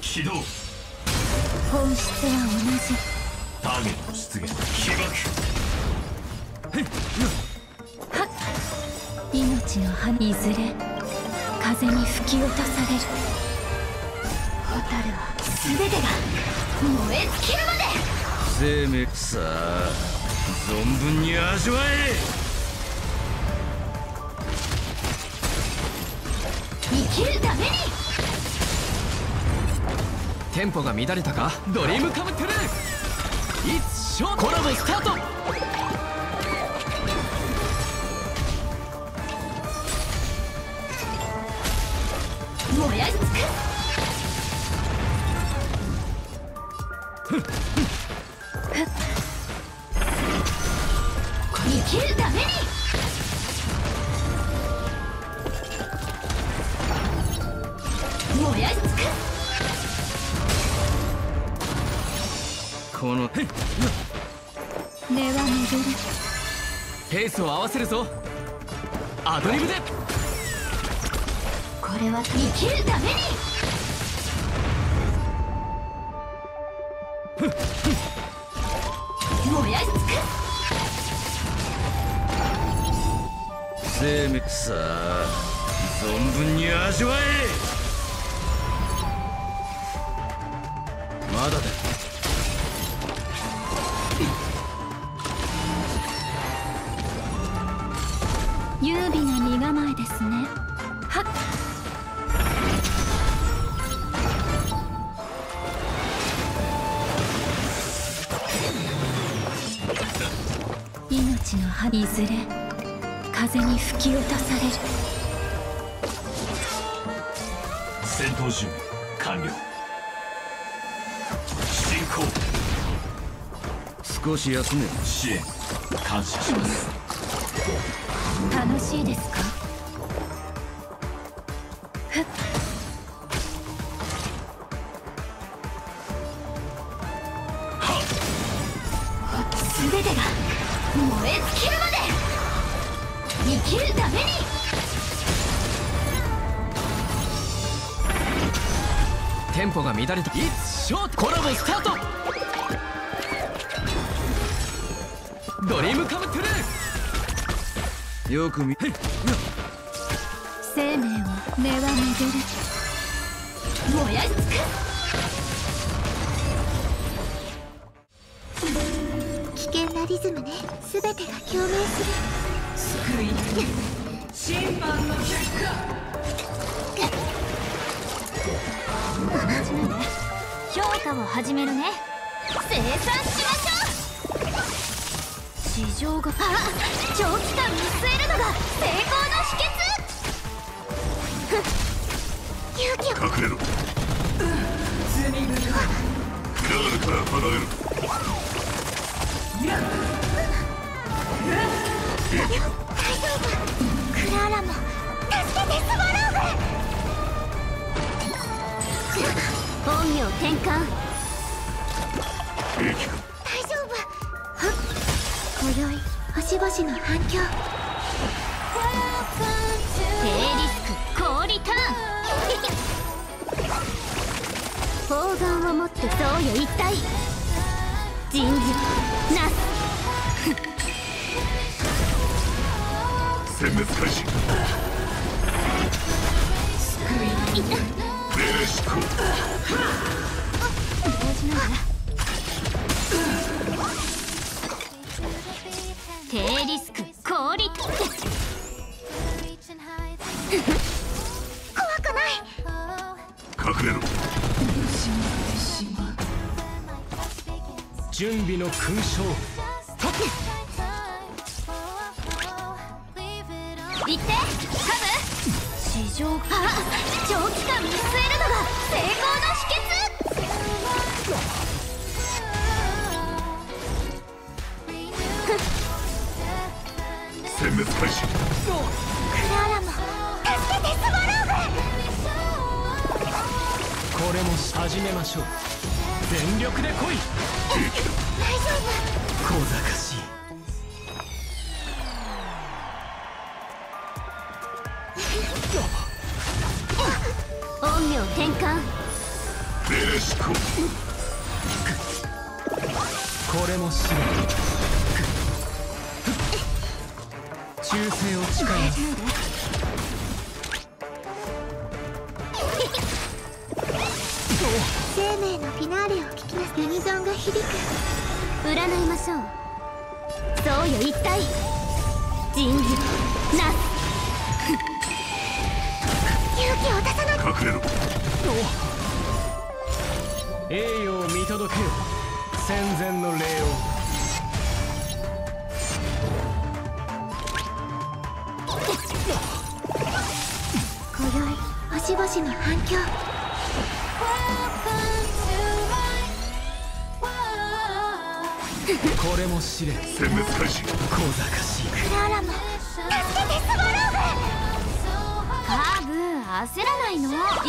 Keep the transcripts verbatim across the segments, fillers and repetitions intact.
起動。本質は同じ。ターゲット出現。起爆。へっ。はっ。命の花、いずれ風に吹き落とされる。蛍は全てが燃え尽きるまで。生命、さあ存分に味わえ。生きるために。テンポが乱れたか。ドリームカムトゥルー。いつショートコラボスタート。燃やし尽く生きるために。この根は巡る。ペースを合わせるぞ。アドリブで。これは生きるために。燃やし尽く生命、さあ存分に味わえ。まだだ。優美な身構えですね。はっ。命の葉、いずれ風に吹き落とされる。戦闘準備完了。少し休め。支援感謝します。楽しいですか。ふっ。はっ。全てが燃え尽きるまで。生きるために。テンポが乱れた。いつショートコラボスタート。ドリームカムトゥルー。よく見て。生命は根は巡る。燃やし尽く。危険なリズムね。全てが共鳴する。救い審判の結果。評価を始めるね。生産しましょう。市場があ、長期間見据えるのが成功の秘訣。ふっ。勇気を隠れろ。うん、罪深い。ガールから離れる。いや、大丈夫。クラーラも助けてスワローブ。本名転換。大丈夫。はっ。今宵星々の反響。低リスク高リターン。砲丸を持って贈与一体。人事なす。殲滅開始。救い痛っ。ベレシコ。低リスク高リターン。怖くない。隠れろ。準備の勲章。行ってカブ。市場が長期間見据えるのが成功の秘訣。殲滅開始。クラーラも助けてスワローブ。これも始めましょう。全力で来い。大丈夫。小賢しい。音量転換。レしこ。これも試練。忠誠を誓います。生命のフィナーレを聞きなすユニゾンが響く。占いましょう。そうよ、一体仁義をなす勇気を出さなく。隠れろ。栄誉を見届けよ、戦前の礼を。今宵星々の反響。これも試練。殲滅開始。小賢しい。クララも助けて、スワローブ。カブ、焦らないの。行ってカブ、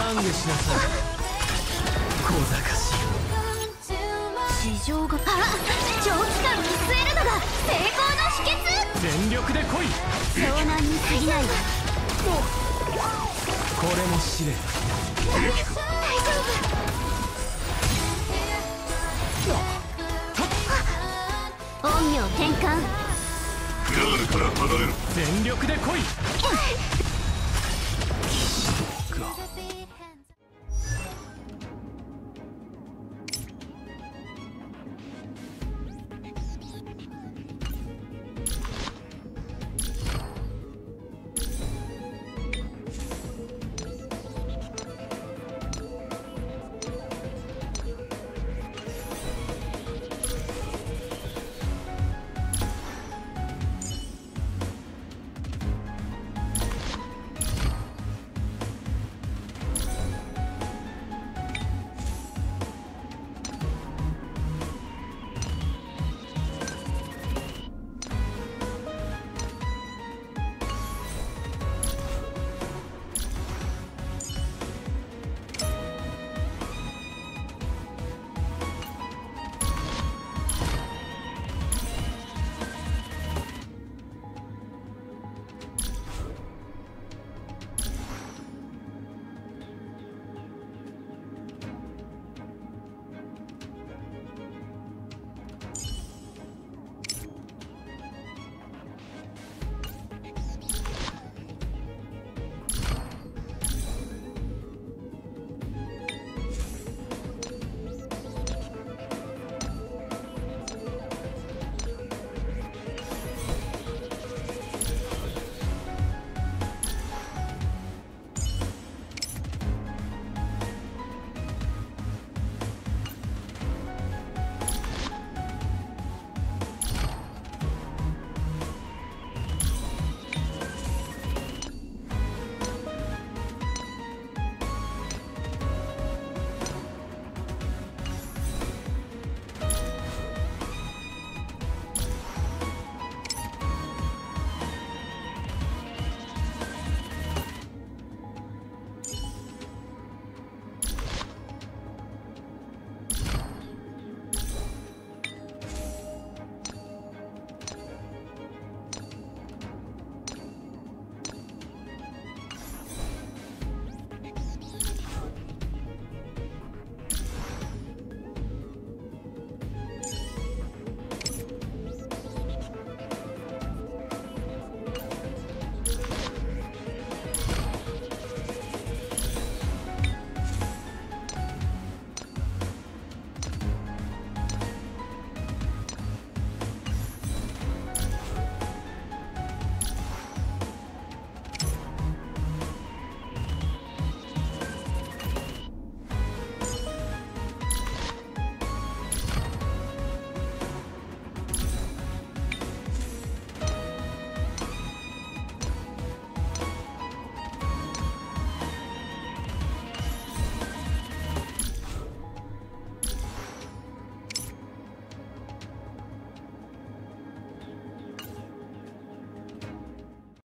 懺悔しなさい。小賢しい。地上があ、長期間見据えるのが成功の秘訣。全力で来い。遭難に過ぎないわ。これも試練。大丈夫。本名転換。クラールから離れる。全力で来い。